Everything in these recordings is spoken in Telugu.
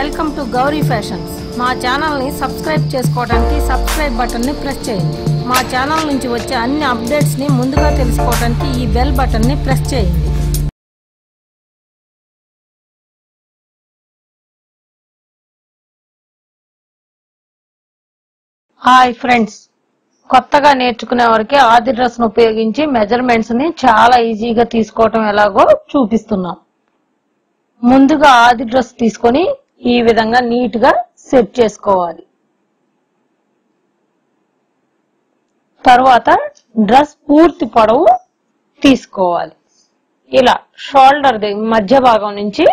Welcome to Gowri Fashions. మా ఛానల్ ని సబ్స్క్రైబ్ చేసుకోవడానికి సబ్స్క్రైబ్ బటన్ ని ప్రెస్ చేయండి. మా ఛానల్ నుంచి వచ్చే అన్ని అప్డేట్స్ ని ముందుగా తెలుసుకోవడానికి ఈ బెల్ బటన్ ని ప్రెస్ చేయండి. హాయ్ ఫ్రెండ్స్, కొత్తగా నేర్చుకునే వారికి ఆది డ్రెస్ ను ఉపయోగించి మెజర్మెంట్స్ ని చాలా ఈజీగా తీసుకోవడం ఎలాగో చూపిస్తున్నాం. ముందుగా ఆది డ్రెస్ తీసుకొని ఈ విధంగా నీట్ గా సెట్ చేసుకోవాలి. తర్వాత డ్రెస్ పూర్తి పొడవు తీసుకోవాలి. ఇలా షోల్డర్ మధ్య భాగం నుంచి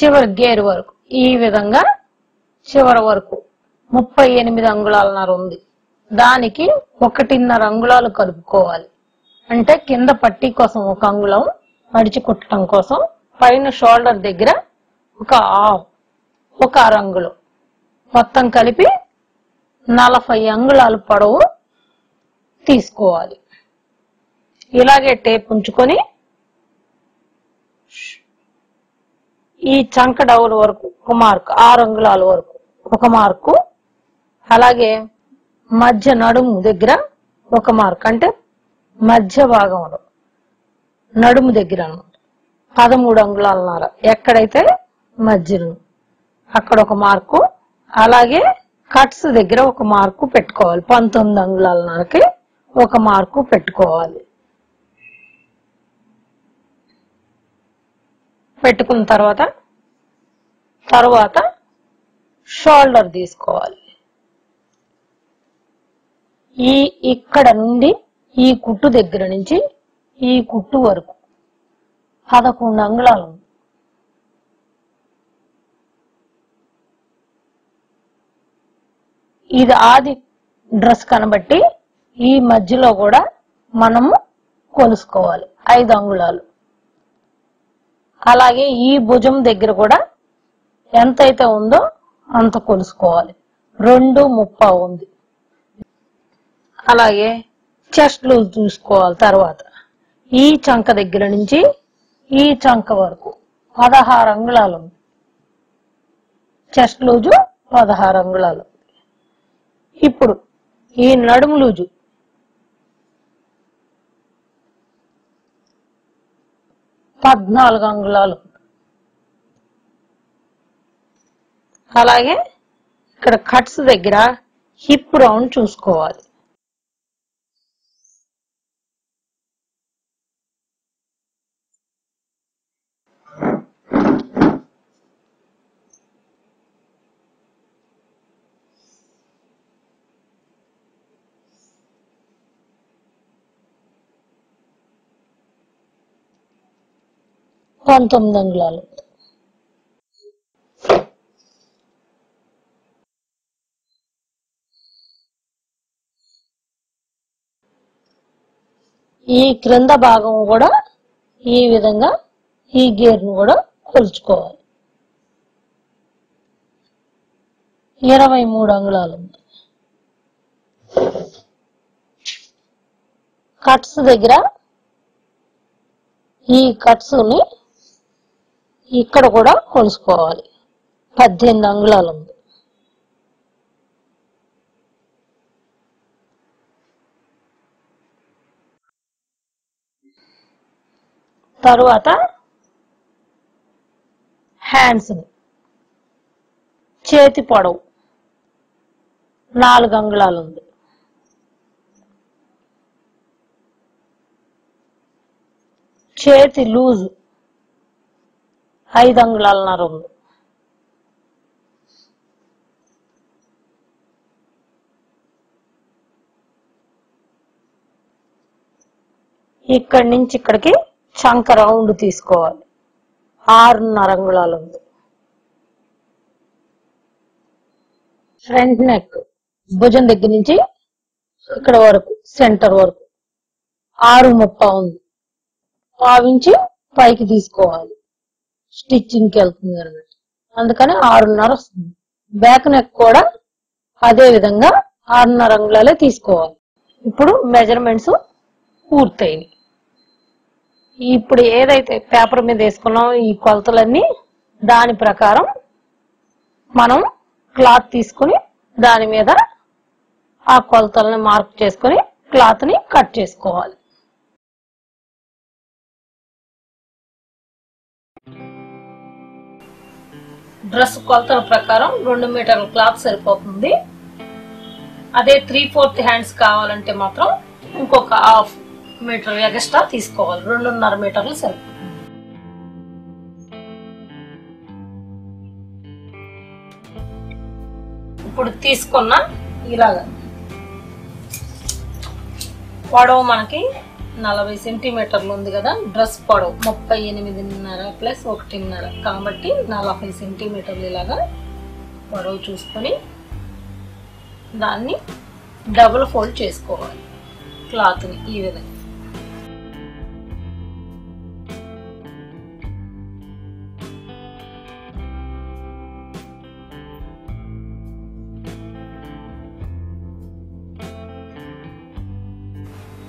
చివరి గేరు వరకు ఈ విధంగా చివరి వరకు 38 అంగుళాలన్నర ఉంది. దానికి 1.5 అంగుళాలు కలుపుకోవాలి. అంటే కింద పట్టీ కోసం 1 అంగుళం, మడిచి కుట్టడం కోసం పైన షోల్డర్ దగ్గర 1/2 అంగుళం, మొత్తం కలిపి 40 అంగుళాలు పొడవు తీసుకోవాలి. ఇలాగే టేప్ ఉంచుకొని ఈ చంక డౌల్ వరకు 1 మార్కు, 6 అంగుళాల వరకు 1 మార్కు, అలాగే మధ్య నడుము దగ్గర 1 మార్కు, అంటే మధ్య భాగంలో నడుము దగ్గర అనమాట 13 అంగుళాలన్నర, ఎక్కడైతే మధ్యలో అక్కడ 1 మార్కు, అలాగే కట్స్ దగ్గర 1 మార్కు పెట్టుకోవాలి. 19 అంగుళాలన్నరకి 1 మార్కు పెట్టుకోవాలి. పెట్టుకున్న తర్వాత షోల్డర్ తీసుకోవాలి. ఇక్కడ నుండి ఈ కుట్టు దగ్గర నుంచి ఈ కుట్టు వరకు 11 అంగుళాలు. ఇది ఆది డ్రెస్ కనబట్టి ఈ మధ్యలో కూడా మనము కొలుసుకోవాలి 5 అంగుళాలు. అలాగే ఈ భుజం దగ్గర కూడా ఎంతైతే ఉందో అంత కొలుసుకోవాలి. 2:30 ఉంది. అలాగే చెస్ట్ లూజ్ చూసుకోవాలి. తర్వాత ఈ చంక దగ్గర నుంచి ఈ చంక వరకు 16 అంగుళాలు ఉంది. చెస్ట్ లూజు 16 అంగుళాలు. ఇప్పుడు ఈ నడుము లూజు అంగుళాలు. అలాగే ఇక్కడ కట్స్ దగ్గర హిప్ రౌండ్ చూసుకోవాలి. పంతొమ్మిది అంగుళాలు. ఈ క్రింద భాగం కూడా ఈ విధంగా ఈ గేర్ను కూడా కొలుచుకోవాలి. 23 అంగుళాలు. కట్స్ దగ్గర ఈ కట్స్ని ఇక్కడ కూడా కొలుసుకోవాలి. 18 అంగుళాలు ఉంది. తరువాత హ్యాండ్స్ చేతి పొడవు 4 అంగుళాలు ఉంది. చేతి లూజ్ 5 అంగుళాలన్నర ఉంది. ఇక్కడి నుంచి ఇక్కడికి చంక రౌండ్ తీసుకోవాలి. 6.5 అంగుళాలు ఉంది. ఫ్రంట్ నెక్ భుజం దగ్గర నుంచి ఇక్కడ వరకు సెంటర్ వరకు 6:30 ఉంది. పావించి పైకి తీసుకోవాలి. స్టిచ్చింగ్కి వెళ్తుంది అనమాట, అందుకని 6.5 వస్తుంది. బ్యాక్ నెక్ కూడా అదే విధంగా 6.5 అంగుళాలే తీసుకోవాలి. ఇప్పుడు మెజర్మెంట్స్ పూర్తయినాయి. ఇప్పుడు ఏదైతే పేపర్ మీద వేసుకున్నామో ఈ కొలతలన్నీ దాని ప్రకారం మనం క్లాత్ తీసుకొని దాని మీద ఆ కొలతలను మార్క్ చేసుకొని క్లాత్ ని కట్ చేసుకోవాలి. డ్రెస్ కొలతల ప్రకారం 2 మీటర్ల క్లాత్ సరిపోతుంది. అదే 3/4 హ్యాండ్స్ కావాలంటే మాత్రం ఇంకొక 1/2 మీటర్ ఎక్స్ట్రా తీసుకోవాలి. 2.5 మీటర్లు సరిపోతుంది. ఇప్పుడు తీసుకున్న ఇలాగ పొడవు మనకి 40 సెంటీమీటర్లు ఉంది కదా, డ్రెస్ పొడవు 38.5 + 1.5 కాబట్టి 40 సెంటీమీటర్లు ఇలాగా పొడవు చూసుకొని దాన్ని డబుల్ ఫోల్డ్ చేసుకోవాలి క్లాత్ని ఈ విధంగా.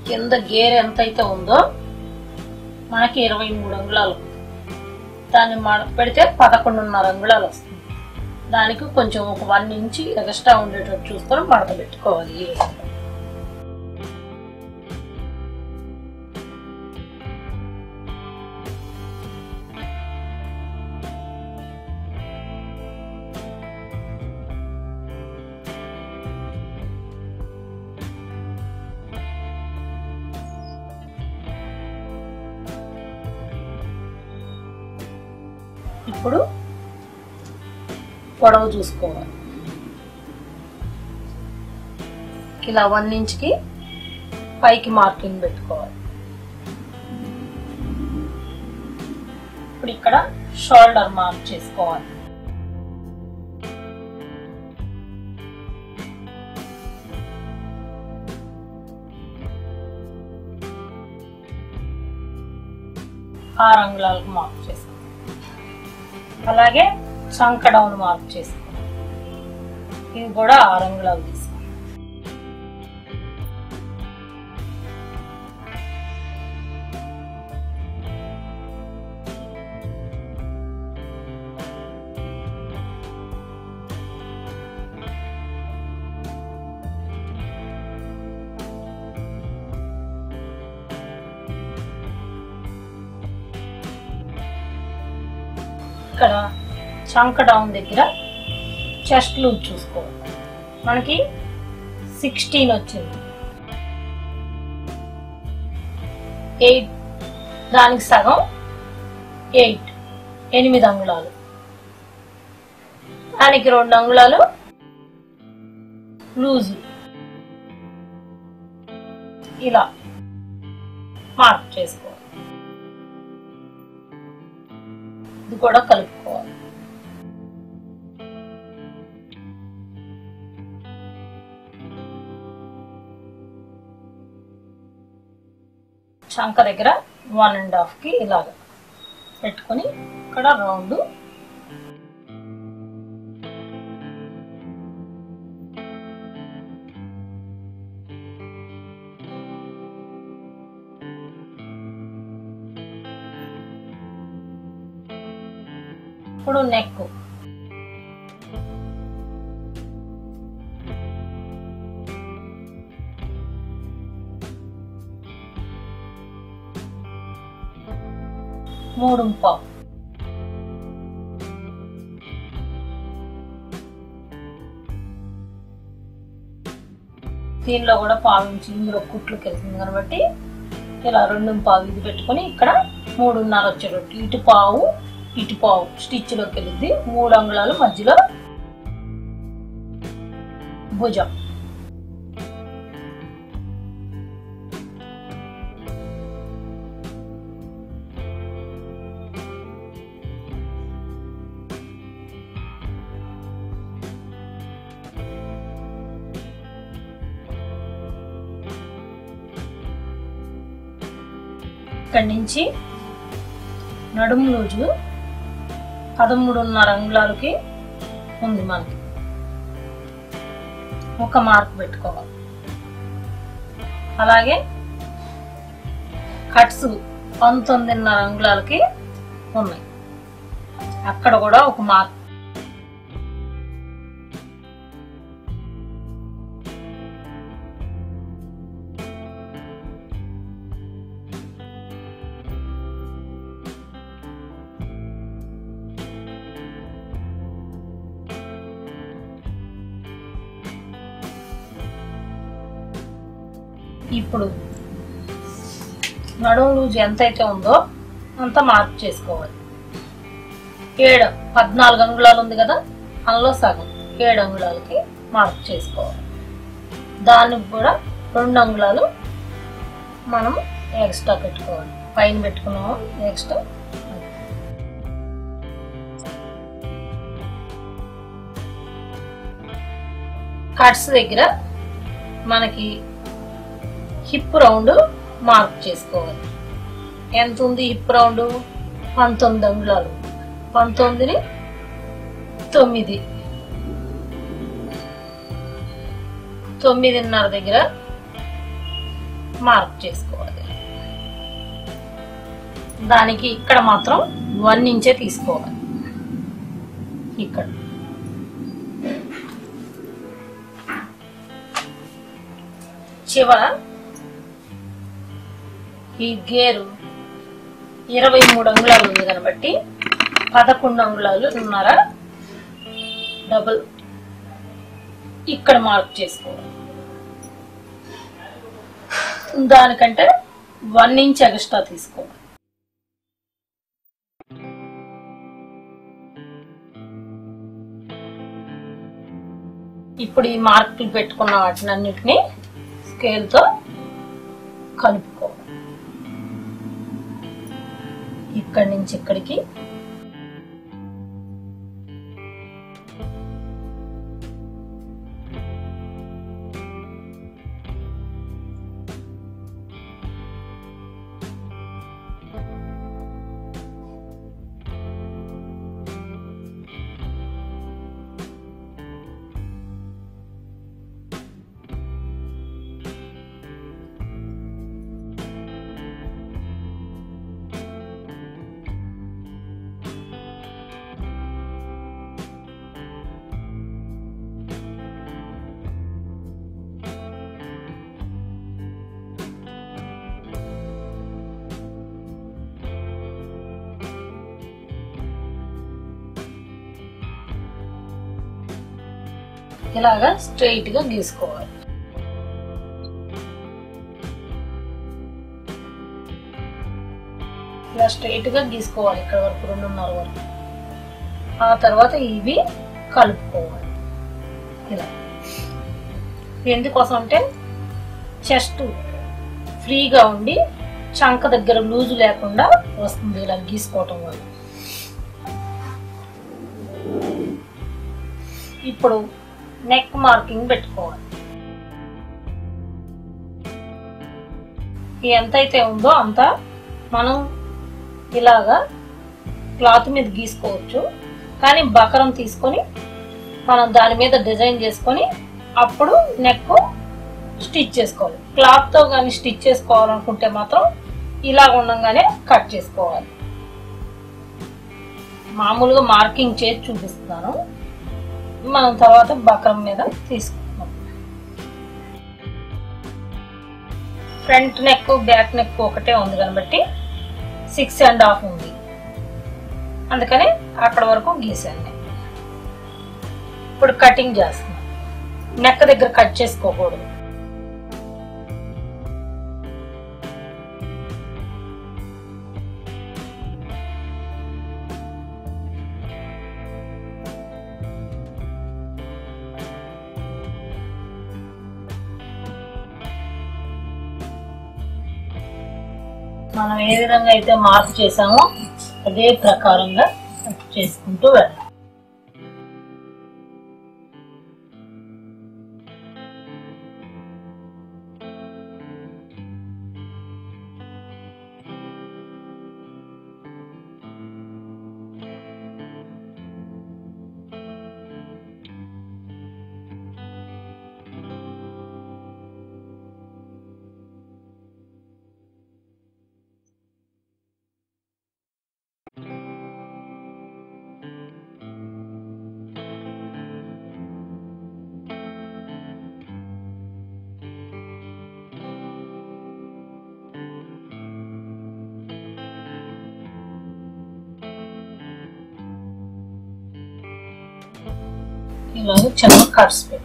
కింద గేర్ ఎంతైతే ఉందో మనకి 23 అంగుళాలు, దాన్ని పెడితే 11.5 అంగుళాలు వస్తుంది. దానికి కొంచెం ఒక 1 ఇంచ్ ఎక్స్ట్రా ఉండేటట్టు చూసుకొని మడత పెట్టుకోవాలి. ఇప్పుడు పొడవు చూసుకోవాలి. ఇలా 1 ఇంచుకి పైకి మార్కింగ్ పెట్టుకోవాలి. ఇప్పుడు ఇక్కడ షోల్డర్ మార్క్ చేసుకోవాలి. ఆరంగుళాలకు మార్క్ చేసుకోవాలి. అలాగే చంక డౌన్ మార్క్ చేసుకోవాలి. ఇది కూడా 6 అంగుళాలు తీసుకోవాలి. ఇక్కడ చంక డౌన్ దగ్గర చెస్ట్ లూజ్ చూసుకోవాలి. మనకి 16 వచ్చింది. 8 దానికి సగం 8, 8 అంగుళాలు, దానికి 2 అంగుళాలు లూజ్ ఇలా మార్క్ చేసుకోవాలి. ఇది కూడా కలుపుకోవాలి. చంక దగ్గర 1.5కి ఇలాగ పెట్టుకుని ఇక్కడ రౌండ్ నెక్ మూడుంపావు, దీనిలో కూడా పావించి ఇందులో కుట్లుకి వెళ్తుంది కాబట్టి ఇలా 2.5 ఇది పెట్టుకుని ఇక్కడ 3.5 వచ్చేటట్టు ఇటు పావు స్టిచ్ లోకి వెళ్ళింది. 3 అంగుళాలు మధ్యలో భుజం. ఇక్కడి నుంచి నడుము లూజు 13.5 అంగుళాలకి ఉంది. మనకి ఒక మార్క్ పెట్టుకోవాలి. అలాగే కట్స్ 19.5 అంగుళాలకి ఉన్నాయి. అక్కడ కూడా ఒక మార్క్ ఇప్పుడు నడుము లూజ్ ఎంత అయితే ఉందో అంత మార్క్ చేసుకోవాలి 7 14 అంగుళాలు ఉంది కదా అందులో సగం 7 అంగుళాలకి మార్క్ చేసుకోవాలి దానికి కూడా 2 అంగుళాలు మనం ఎక్స్ట్రా పెట్టుకోవాలి పైన పెట్టుకున్నాము ఎక్స్ట్రా కట్స్ దగ్గర మనకి హిప్ రౌండ్ మార్క్ చేసుకోవాలి ఎంత ఉంది హిప్ రౌండ్ 19 అంగుళాలు 19 ని 9 9.5 దగ్గర మార్క్ చేసుకోవాలి దానికి ఇక్కడ మాత్రం 1 ఇంచే తీసుకోవాలి ఇక్కడ చివర ఈ గేరు 23 అంగుళాలు ఉంది కాబట్టి 11 అంగుళాలు ఉన్నార డబుల్ ఇక్కడ మార్క్ చేసుకోవాలి దానికంటే 1 ఇంచ్ ఎక్స్ట్రా తీసుకోవాలి ఇప్పుడు ఈ మార్కులు పెట్టుకున్న వాటిని అన్నిటిని స్కేల్ తో కలుపుకోవాలి ఇక్కడి నుంచి ఇక్కడికి ఇలాగా స్ట్రెయిట్ గా గీసుకోవాలి ఇలా స్ట్రెయిట్ గా గీసుకోవాలి ఇక్కడ వరకు 2.5 వరకు ఆ తర్వాత ఇవి కలుపుకోవాలి ఇలా ఎందుకోసం అంటే చెస్ట్ ఫ్రీగా ఉండి చంక దగ్గర లూజ్ లేకుండా వస్తుంది ఇలా గీసుకోవటం వల్ల ఇప్పుడు neck marking పెట్టుకోవాలి ఎంతైతే ఉందో అంత మనం ఇలాగా క్లాత్ మీద గీసుకోవచ్చు కానీ బకరం తీసుకొని మనం దాని మీద డిజైన్ చేసుకొని అప్పుడు నెక్ స్టిచ్ చేసుకోవాలి క్లాత్ తో కానీ స్టిచ్ చేసుకోవాలనుకుంటే మాత్రం ఇలా ఉండగానే కట్ చేసుకోవాలి మామూలుగా మార్కింగ్ చేసి చూపిస్తున్నాను మనం తర్వాత బకరం మీద తీసుకుందాం ఫ్రంట్ నెక్ బ్యాక్ నెక్ ఒకటే ఉంది కాబట్టి 6.5 ఉంది అందుకని అక్కడ వరకు గీసాను ఇప్పుడు కటింగ్ చేస్తున్నాం నెక్ దగ్గర కట్ చేసుకోకూడదు మనం ఏ విధంగా అయితే మార్క్ చేసామో అదే ప్రకారంగా చేసుకుంటూ వెళ్ళాలి ಇವಾಗ ಚೆನ್ನಾಗಿ ಕಡಿಸ್ಬೇಕು.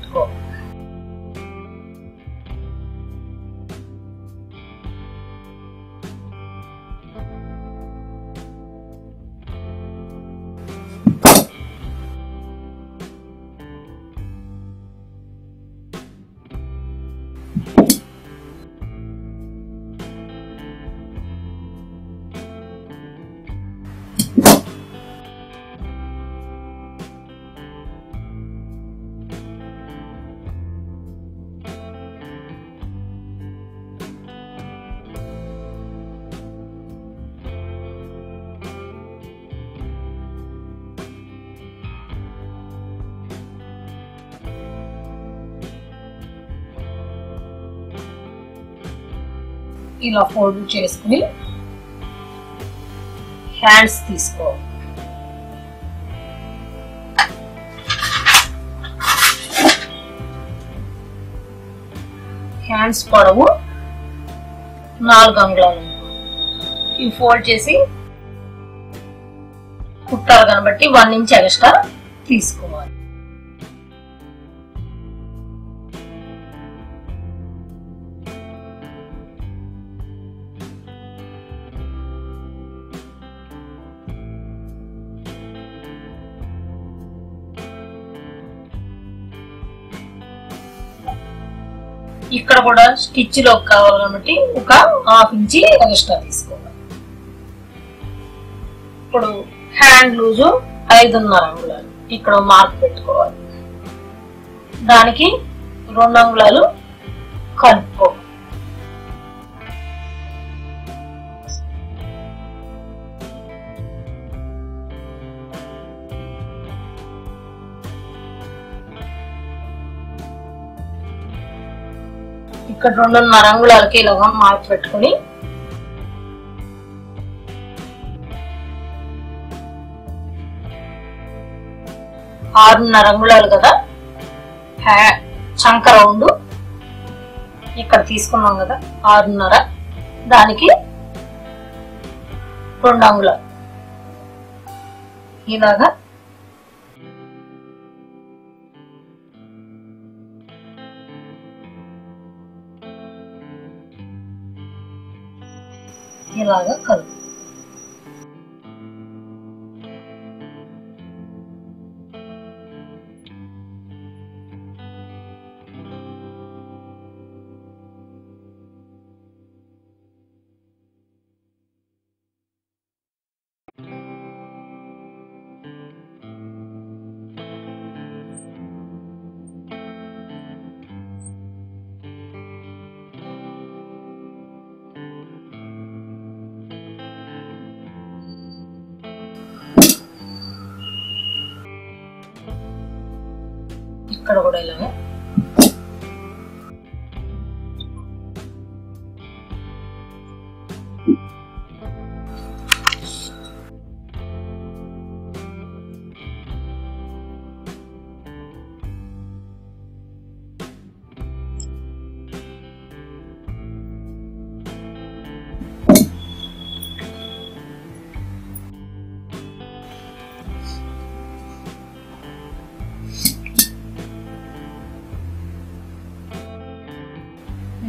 ఇలా ఫోల్డ్ చేసుకుని హ్యాండ్స్ తీసుకో. హ్యాండ్స్ పొడవు 4 అంగుళాలు. ఇవి ఫోల్డ్ చేసి కుట్టాలి కాబట్టి 1 ఇంచ్ ఎక్స్ట్రా తీసుకోవాలి. ఇక్కడ కూడా స్టిచ్ లో కావాలి కాబట్టి ఒక 1/2 ఇంచ్ ఎక్స్ట్రా తీసుకోవాలి. ఇప్పుడు హ్యాండ్ లూజు 5.5 అంగుళాలు. ఇక్కడ మార్క్ పెట్టుకోవాలి. దానికి 2 అంగుళాలు కలుపుకో. ఇక్కడ 2.5 అంగుళాలకి ఇలాగా మార్క్ పెట్టుకుని అంగుళాలు కదా చంక రౌండ్ ఇక్కడ తీసుకున్నాం కదా 6.5, దానికి 2 అంగుళాలు ఇలాగా ఇలాగా కలుపు. ఇక్కడ కూడా ఇలాగా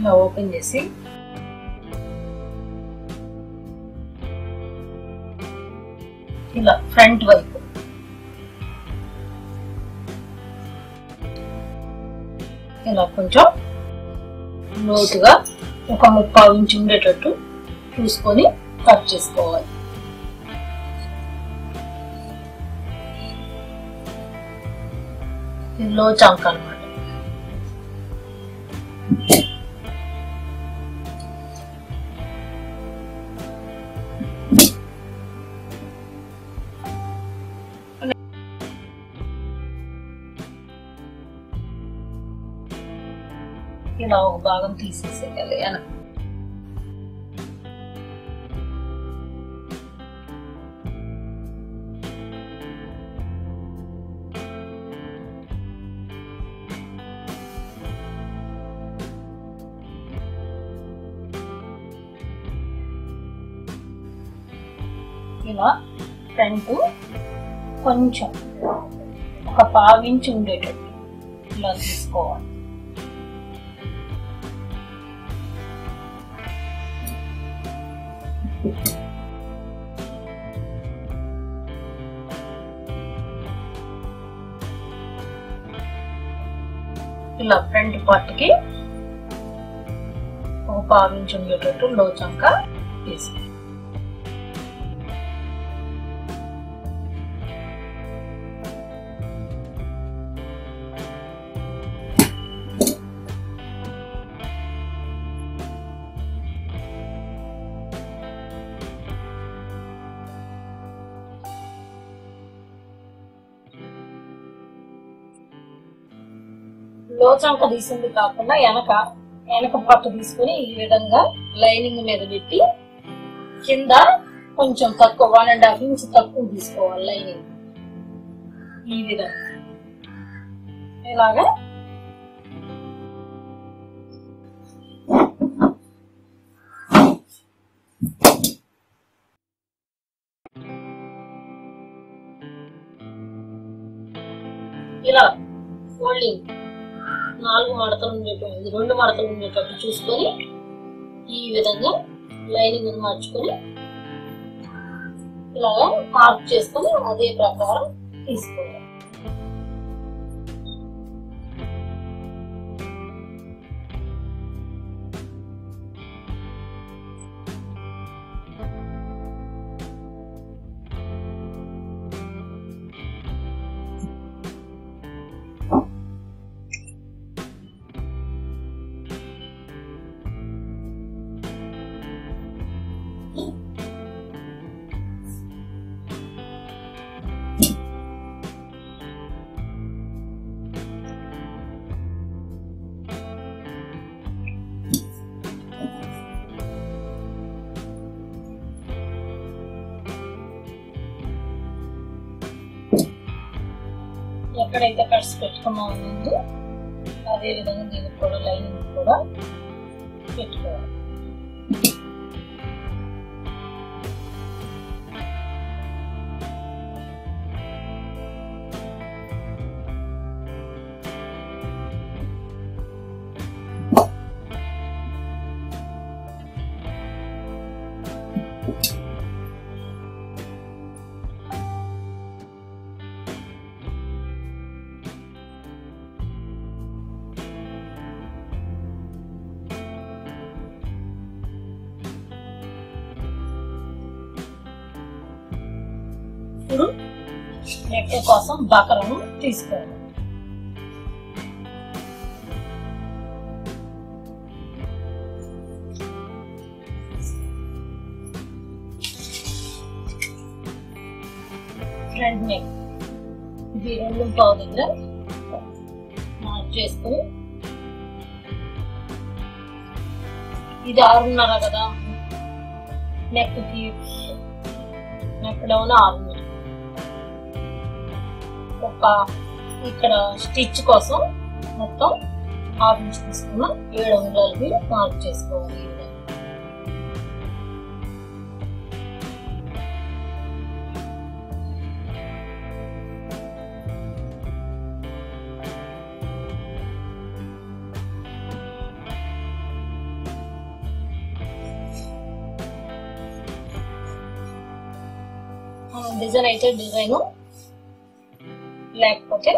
ఇలా ఓపెన్ చేసి ఇలా ఫ్రంట్ వైపు ఇలా కొంచెం లోతుగా ఒక 30 ఇంచ్ ఉండేటట్టు చూసుకొని కట్ చేసుకోవాలి. లో చంక అన్నమాట. ఇలా ఒక భాగం తీసేసేయాలి. ఇలా ఫ్రంట్ కొంచెం half inch ఉండేటట్టు ఇలా తీసుకోవాలి. ఇలా ఫ్రంట్ పార్ట్ కి ఒక 1/2 ఇంచ్ ఉండేటట్టు లోచంగా తీసుకోవాలి. లోచంక తీసింది కాకుండా వెనక పార్ట్ తీసుకుని ఈ విధంగా లైనింగ్ మీద పెట్టి కింద కొంచెం తక్కువ 1.5 ఇంచ్ తక్కువ తీసుకోవాలి. లైనింగ్ ఈ విధంగా ఇలాగా ఇలా ఫోల్డింగ్ 4 మడతలు ఉండేటట్టు 2 మడతలు ఉండేటట్టు చూసుకొని ఈ విధంగా లైనింగ్ మార్చుకొని ఇలా మార్క్ చేసుకొని అదే ప్రకారం తీసుకోవాలి. ఎక్కడైతే కట్స్ పెట్టుకున్నామో ముందు అదే విధంగా దీనికి కూడా లైనింగ్ కూడా పెట్టుకోవాలి. ఇప్పుడు నెక్ కోసం బకరము తీసుకోవాలి. ఫ్రంట్ నెక్ ఇది 2.5 దగ్గర మార్క్ చేసుకుని ఇది 6.5 కదా నెక్ డౌన్ 6.5 ఇక్కడ స్టిచ్ కోసం మొత్తం 6 ఇంచ్ తీసుకున్న 7 అంగుళాలకి మార్క్ చేసుకోవాలి. డిజైన్ అయితే డిజైన్ లేకపోతే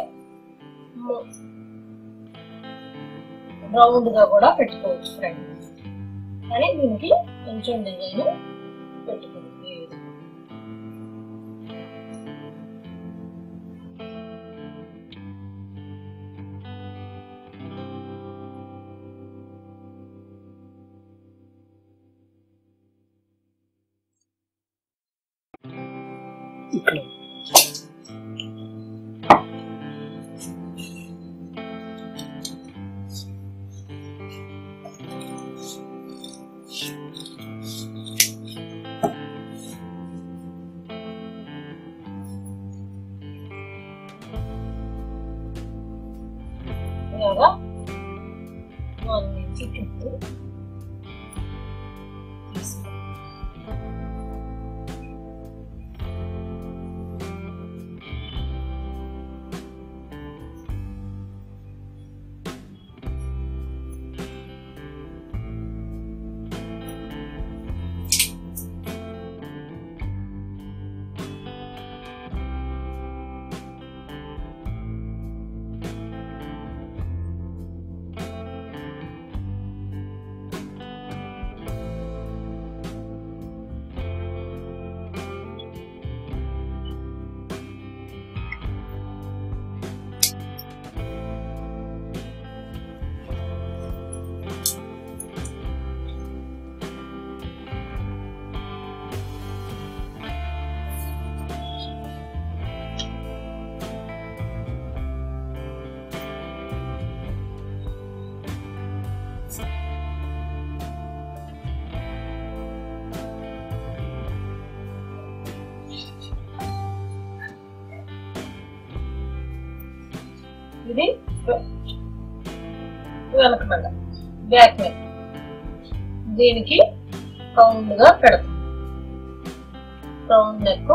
రౌండ్ గా కూడా పెట్టుకోవచ్చు ఫ్రెండ్, కానీ దీనికి కొంచెం డిజైన్ పెట్టుకోవచ్చు. ఇక్కడ ग्रीन वेनकबड బ్యాక్ నెక్ దీనికి రౌండ్ గా పెడతాం round neck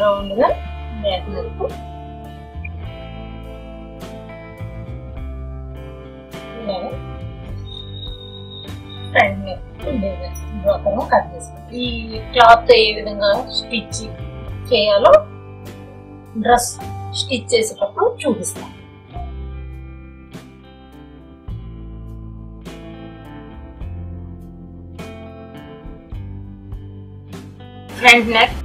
round ga back neck ఇలా ఫ్రంట్ నెక్ డిజైన్ డ్రాపర్ కట్ చేస్తాం ఈ క్లాత్ ఏ విధంగా స్టిచ్ చేయాలో డ్రెస్ స్టిచ్ చేసేటప్పుడు చూపిస్తాం ఫ్రంట్ నెక్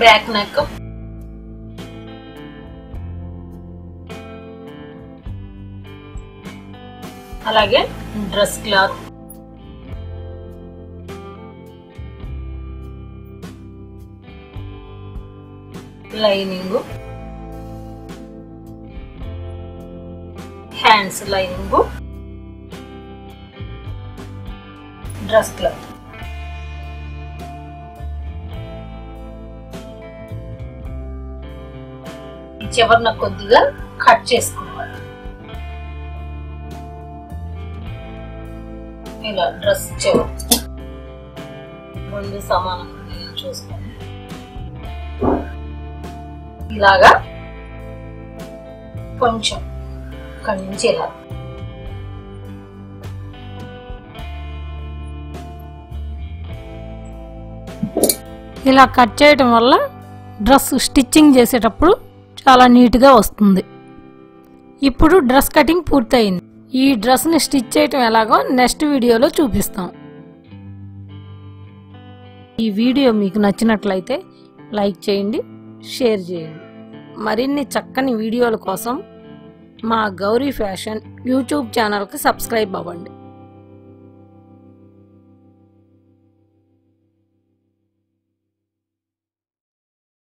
बैक नेक అలాగే dress cloth lining hands lining dress cloth చివర్న కొద్దిగా కట్ చేసుకోవాలి ఇలా డ్రెస్ చివర్ రెండు సమానంగా చూసుకోండి ఇలాగా కొంచెం ఇక్కడి నుంచి ఇలా ఇలా కట్ చేయడం వల్ల డ్రెస్ స్టిచ్చింగ్ చేసేటప్పుడు చాలా నీట్ గా వస్తుంది ఇప్పుడు డ్రెస్ కటింగ్ పూర్తయింది ఈ డ్రెస్ ని స్టిచ్ చేయడం ఎలాగో నెక్స్ట్ వీడియోలో చూపిస్తాం ఈ వీడియో మీకు నచ్చినట్లయితే లైక్ చేయండి షేర్ చేయండి మరిన్ని చక్కని వీడియోల కోసం మా గౌరీ ఫ్యాషన్ YouTube ఛానల్ కి సబ్స్క్రైబ్ అవ్వండి